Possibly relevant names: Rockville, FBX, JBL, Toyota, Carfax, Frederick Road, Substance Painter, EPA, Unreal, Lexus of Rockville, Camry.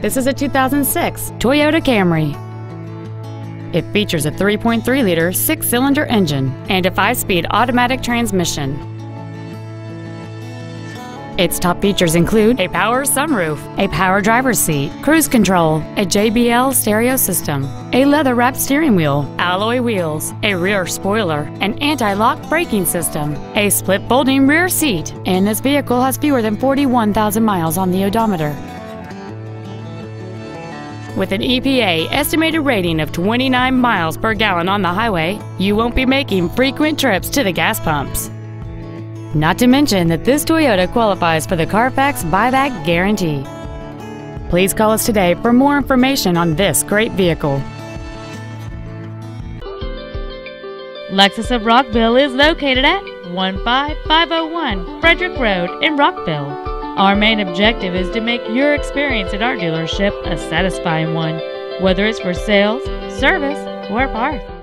This is a 2006 Toyota Camry. It features a 3.3-liter six-cylinder engine and a 5-speed automatic transmission. Its top features include a power sunroof, a power driver's seat, cruise control, a JBL stereo system, a leather-wrapped steering wheel, alloy wheels, a rear spoiler, an anti-lock braking system, a split-folding rear seat, and this vehicle has fewer than 41,000 miles on the odometer. With an EPA estimated rating of 29 miles per gallon on the highway, you won't be making frequent trips to the gas pumps. Not to mention that this Toyota qualifies for the Carfax buyback guarantee. Please call us today for more information on this great vehicle. Lexus of Rockville is located at 15501 Frederick Road in Rockville. Our main objective is to make your experience at our dealership a satisfying one, whether it's for sales, service, or parts.